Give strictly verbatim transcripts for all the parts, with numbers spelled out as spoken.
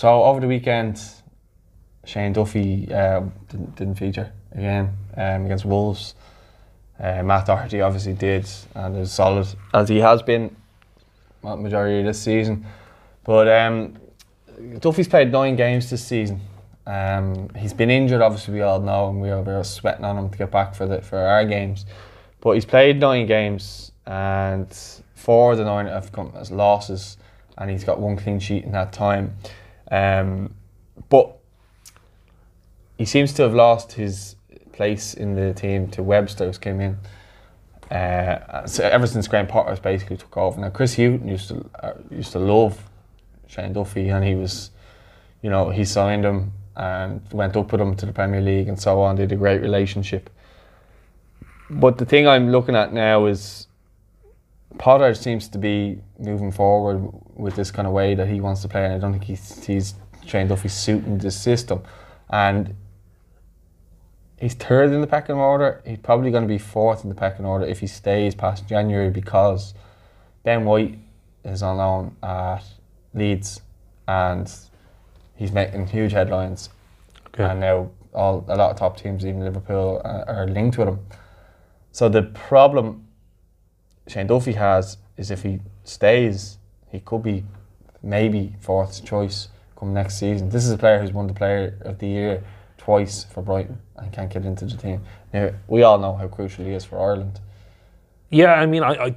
So over the weekend, Shane Duffy uh, didn't, didn't feature again um, against Wolves. Uh, Matt Doherty obviously did, and is solid as he has been the majority of this season. But um, Duffy's played nine games this season. Um, he's been injured, obviously we all know, and we were, we were sweating on him to get back for the for our games. But he's played nine games, and four of the nine have come as losses, and he's got one clean sheet in that time. Um, but he seems to have lost his place in the team to Webster, who's came in uh, so ever since Graham Potter basically took over. Now Chris Houghton used to uh, used to love Shane Duffy, and he was, you know, he signed him and went up with him to the Premier League and so on. They had a great relationship. But the thing I'm looking at now is Potter seems to be moving forward with this kind of way that he wants to play, and I don't think he sees Shane Duffy suiting this system. And he's third in the pecking order. He's probably going to be fourth in the pecking order if he stays past January, because Ben White is on loan at Leeds and he's making huge headlines. Okay. And now all a lot of top teams, even Liverpool, uh, are linked with him. So the problem Shane Duffy has is if he stays, he could be maybe fourth choice come next season. This is a player who's won the Player of the Year twice for Brighton and can't get into the team. Now, we all know how crucial he is for Ireland. Yeah, I mean, I, I,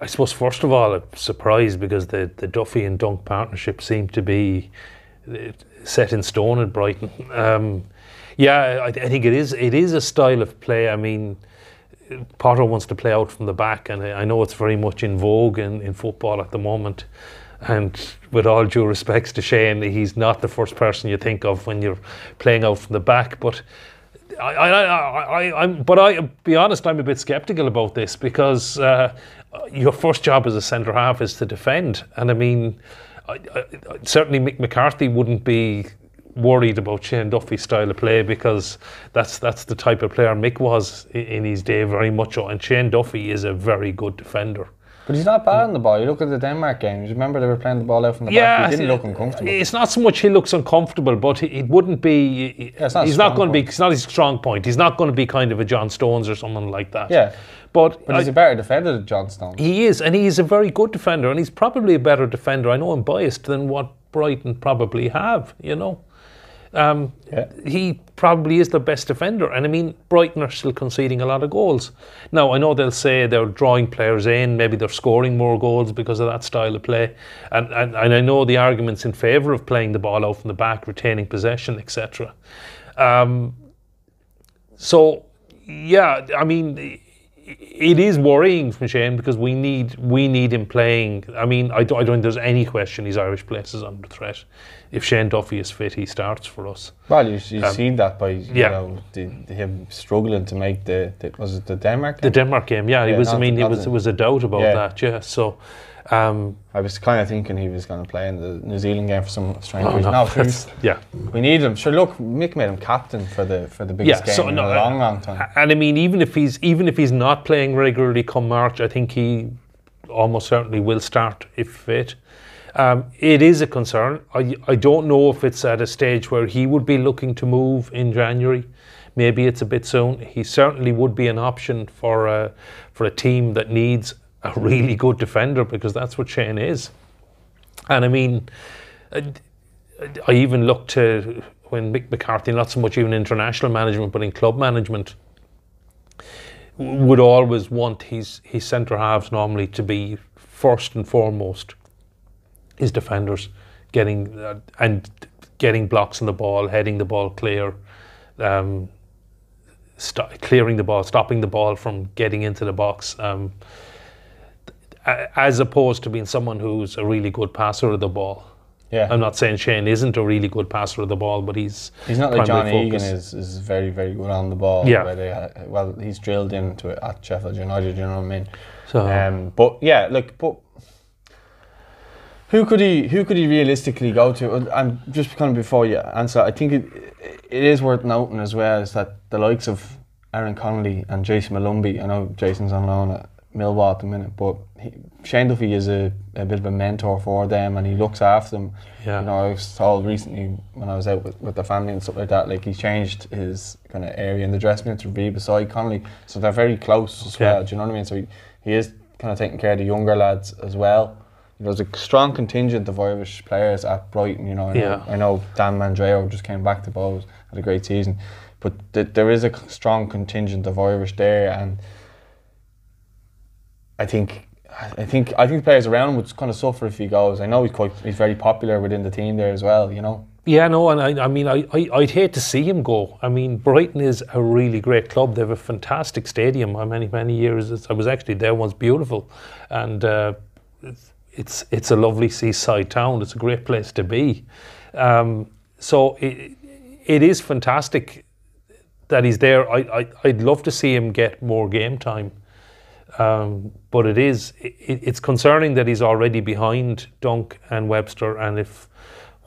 I suppose first of all, I'm surprised because the, the Duffy and Dunk partnership seemed to be set in stone at Brighton. Um, yeah, I, I think it is, it is a style of play. I mean, Potter wants to play out from the back, and I, I know it's very much in vogue in, in football at the moment. And with all due respects to Shane, he's not the first person you think of when you're playing out from the back. But I, I, I, I, I'm, but I, be honest, I'm a bit sceptical about this because uh, your first job as a centre half is to defend, and I mean, I, I, certainly Mick McCarthy wouldn't be worried about Shane Duffy's style of play, because that's that's the type of player Mick was in, in his day, very much. And Shane Duffy is a very good defender. But he's not bad on the ball. You look at the Denmark games, remember they were playing the ball out from the yeah, back. He didn't look uncomfortable. It's not so much he looks uncomfortable, but he, it wouldn't be. He, yeah, it's not he's not going to be. It's not his strong point. He's not going to be kind of a John Stones or someone like that. Yeah, but but he's I, a better defender than John Stones. He is, and he is a very good defender, and he's probably a better defender. I know I'm biased than what Brighton probably have. You know, um, yeah. he probably is the best defender, and I mean Brighton are still conceding a lot of goals. Now I know they'll say they're drawing players in, maybe they're scoring more goals because of that style of play, and, and, and I know the arguments in favour of playing the ball out from the back, retaining possession, et cetera. Um, so yeah, I mean it is worrying from Shane, because we need we need him playing. I mean I don't, I don't think there's any question his Irish place is under threat. If Shane Duffy is fit, he starts for us. Well, you've, you've um, seen that by you yeah. know the, the, him struggling to make the, the was it the Denmark game? The Denmark game, yeah. yeah it was. Not, I mean, it was it was a doubt about yeah. that. Yeah. So, um, I was kind of thinking he was going to play in the New Zealand game for some strange oh, reason. No, no yeah, we need him. Sure, look, Mick made him captain for the for the biggest yeah, game so, in no, a long, long time. And I mean, even if he's even if he's not playing regularly come March, I think he almost certainly will start if fit. Um, it is a concern. I, I don't know if it's at a stage where he would be looking to move in January. Maybe it's a bit soon. He certainly would be an option for a, for a team that needs a really good defender, because that's what Shane is. And I mean, I, I even looked to when Mick McCarthy, not so much even international management, but in club management, would always want his, his centre-halves normally to be first and foremost his defenders, getting uh, and getting blocks on the ball, heading the ball clear, um, clearing the ball, stopping the ball from getting into the box, um, as opposed to being someone who's a really good passer of the ball. Yeah, I'm not saying Shane isn't a really good passer of the ball, but he's he's not like John Egan is, is very very good on the ball. Yeah, where they, well he's drilled into it at Sheffield United. You know what I mean? So, um, but yeah, look, but. Who could he? Who could he realistically go to? And just kind of before you answer, I think it it is worth noting as well is that the likes of Aaron Connolly and Jason Malumby. I know Jason's on loan at Millwall at the minute, but he, Shane Duffy is a, a bit of a mentor for them, and he looks after them. Yeah. You know, I was told recently when I was out with, with the family and stuff like that, like he changed his kind of area in the dressing room to be beside Connolly, so they're very close as okay. well. Do you know what I mean? So he, he is kind of taking care of the younger lads as well. There's a strong contingent of Irish players at Brighton. You know, I know, yeah. I know Dan Mandreo just came back to Bowes, had a great season, but th there is a strong contingent of Irish there, and I think, I think, I think players around him would kind of suffer if he goes. I know he's quite, he's very popular within the team there as well. You know. Yeah, no, and I, I mean, I, I, I'd hate to see him go. I mean, Brighton is a really great club. They have a fantastic stadium. I many, many years I was actually there once. Beautiful, and. Uh, It's it's a lovely seaside town. It's a great place to be. Um, so it it is fantastic that he's there. I, I I'd love to see him get more game time, um, but it is it, it's concerning that he's already behind Dunk and Webster. And if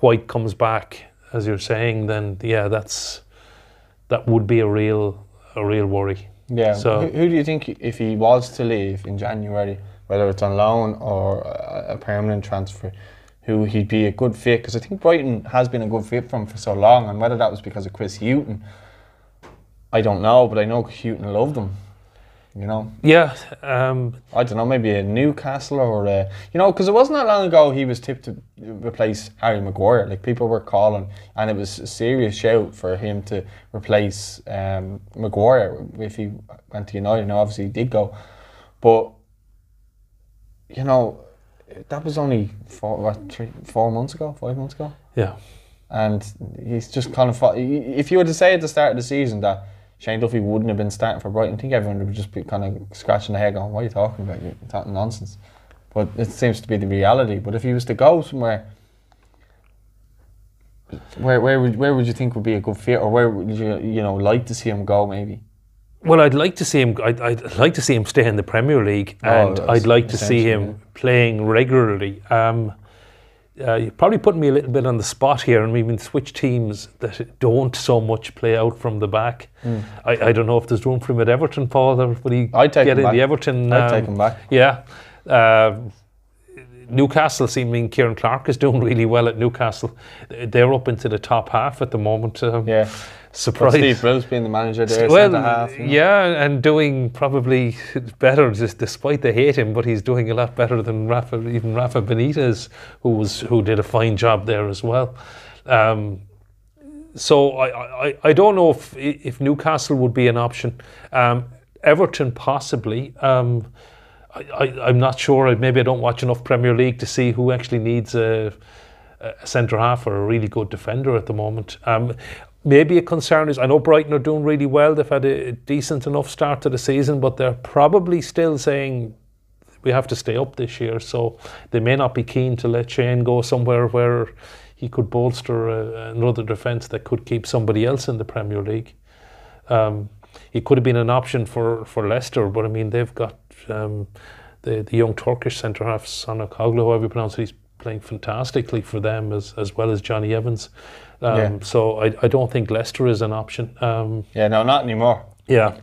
White comes back, as you're saying, then yeah, that's that would be a real a real worry. Yeah. So who, who do you think, if he was to leave in January, whether it's on loan or a permanent transfer, who he'd be a good fit? Because I think Brighton has been a good fit for him for so long, and whether that was because of Chris Houghton, I don't know, but I know Houghton loved him, you know? Yeah. Um, I don't know, maybe a Newcastle or a, you know, because it wasn't that long ago he was tipped to replace Harry Maguire. Like, people were calling, and it was a serious shout for him to replace um, Maguire if he went to United. Now, obviously he did go, but you know, that was only four, what, three, four months ago, five months ago. Yeah. And he's just kind of, if you were to say at the start of the season that Shane Duffy wouldn't have been starting for Brighton, I think everyone would just be kind of scratching their head going, what are you talking about? You're talking nonsense. But it seems to be the reality. But if he was to go somewhere, where, where, would, where would you think would be a good fit, or where would you, you know, like to see him go maybe? Well, I'd like to see him. I'd, I'd like to see him stay in the Premier League, and oh, I'd like to see him playing regularly. Um, uh, you're probably putting me a little bit on the spot here, and we even switch teams that don't so much play out from the back. Mm. I, I don't know if there's room for him at Everton, Paul. Would he I'd take get him in back. the Everton? Um, I'd take him back. Yeah. Uh, Newcastle, seeming Ciaran Clark is doing really well at Newcastle. They're up into the top half at the moment. Um, yeah. Surprise! Steve Bruce being the manager there, well, half, you know? Yeah, and doing probably better, just despite they hate him, but he's doing a lot better than Rafa, even Rafa Benitez, who was who did a fine job there as well. Um, so I, I I don't know if if Newcastle would be an option. Um, Everton possibly. Um, I, I I'm not sure. Maybe I don't watch enough Premier League to see who actually needs a, a centre half or a really good defender at the moment. Um, Maybe a concern is, I know Brighton are doing really well. They've had a decent enough start to the season, but they're probably still saying we have to stay up this year. So they may not be keen to let Shane go somewhere where he could bolster a, another defence that could keep somebody else in the Premier League. Um, it could have been an option for, for Leicester, but I mean, they've got um, the, the young Turkish centre-half, Sanakaglo, however you pronounce it, he's playing fantastically for them, as, as well as Johnny Evans. Um, yeah. So I, I don't think Leicester is an option. Um, yeah, no, not anymore. Yeah.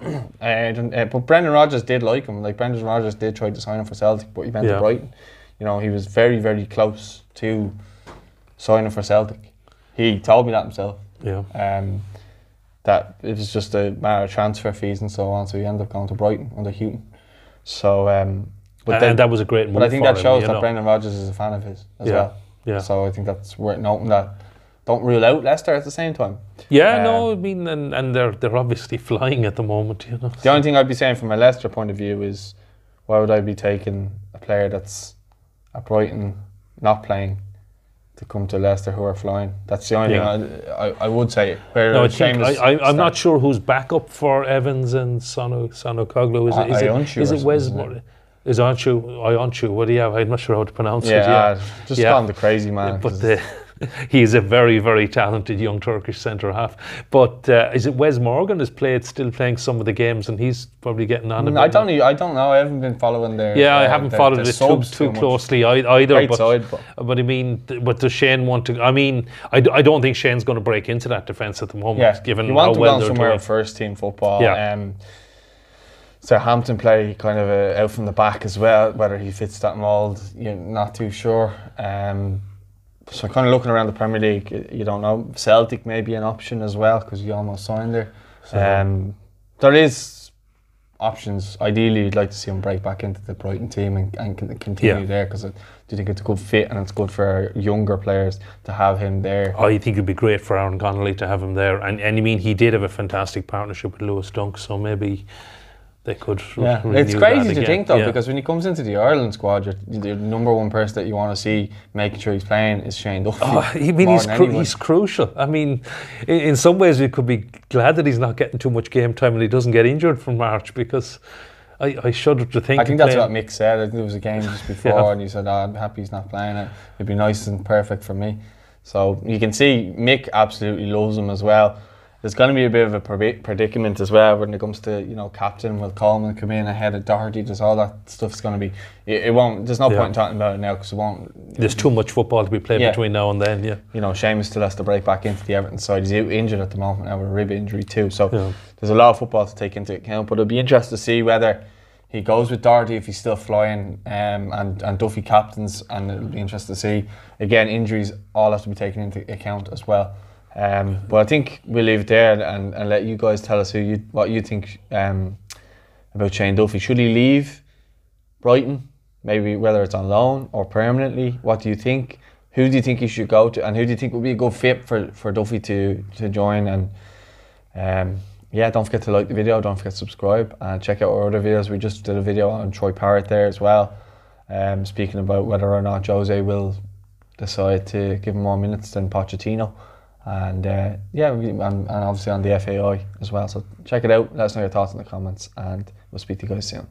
I don't, uh, but Brendan Rodgers did like him. Like, Brendan Rodgers did try to sign him for Celtic, but he went yeah. to Brighton. You know, he was very, very close to signing for Celtic. He told me that himself. Yeah. Um, that it was just a matter of transfer fees and so on, so he ended up going to Brighton under Houghton. So, um, but and, then, and that was a great move. But I think that shows him, that know. Brendan Rodgers is a fan of his as yeah. well. Yeah. So I think that's worth noting that. Don't rule out Leicester at the same time. Yeah, um, no, I mean, and, and they're they're obviously flying at the moment, you know. The so. only thing I'd be saying from a Leicester point of view is, why would I be taking a player that's at Brighton not playing to come to Leicester who are flying? That's the only yeah. thing I, I I would say. Where no, I think I, I, I'm start. not sure who's backup for Evans and Sanakaglo. Is it Ionchu? Is it, is it Wesmore? Is Ionchu? Ionchu? What do you have? I'm not sure how to pronounce yeah, it. Yeah, uh, just yeah. call him the crazy man. But the. He is a very, very talented young Turkish centre half. But uh, is it Wes Morgan is played still playing some of the games, and he's probably getting on. A no, bit I don't. Now. I don't know. I haven't been following their. Yeah, uh, I haven't their, followed their it too, too closely either. Great but, side, but. but I mean, but does Shane want to? I mean, I, I don't think Shane's going to break into that defence at the moment. Yeah, given you want how to well go they're somewhere doing. First team football. Yeah. Um, Southampton play kind of a, out from the back as well. Whether he fits that mould, you're not too sure. Um, so kind of looking around the Premier League, you don't know. Celtic may be an option as well because you almost signed there. So, um, there is options. Ideally, you'd like to see him break back into the Brighton team and, and continue yeah. there, because I do think it's a good fit and it's good for younger players to have him there. I think it would be great for Aaron Connolly to have him there. And, and I mean, he did have a fantastic partnership with Lewis Dunk, so maybe they could yeah. It's crazy to think though, yeah. because when he comes into the Ireland squad, you're, the number one person that you want to see making sure he's playing is Shane Duffy. Oh, I mean, he's, cru he's crucial. I mean, in, in some ways we could be glad that he's not getting too much game time and he doesn't get injured from March, because I, I shudder to think. I think that's what Mick said. I think there was a game just before yeah. and he said, oh, I'm happy he's not playing it. It'd be nice and perfect for me. So you can see Mick absolutely loves him as well. There's going to be a bit of a predicament as well when it comes to, you know, captain. Will Coleman come in ahead of Doherty? There's all that stuff's going to be. It, it won't. There's no yeah. point in talking about it now because it won't. There's too much football to be played yeah. between now and then. Yeah. You know, Seamus still has to break back into the Everton side. He's out injured at the moment now with a rib injury too. So yeah. there's a lot of football to take into account. But it'll be interesting to see whether he goes with Doherty if he's still flying, um, and, and Duffy captains, and it'll be interesting to see. Again, injuries all have to be taken into account as well. Um, but I think we'll leave it there and, and let you guys tell us who you, what you think um, about Shane Duffy. Should he leave Brighton, maybe whether it's on loan or permanently? What do you think? Who do you think he should go to, and who do you think would be a good fit for, for Duffy to, to join? And um, yeah, don't forget to like the video, don't forget to subscribe and check out our other videos. We just did a video on Troy Parrott there as well, um, speaking about whether or not Jose will decide to give him more minutes than Pochettino. And uh, yeah, and, and obviously on the F A I as well. So check it out. Let us know your thoughts in the comments, and we'll speak to you guys soon.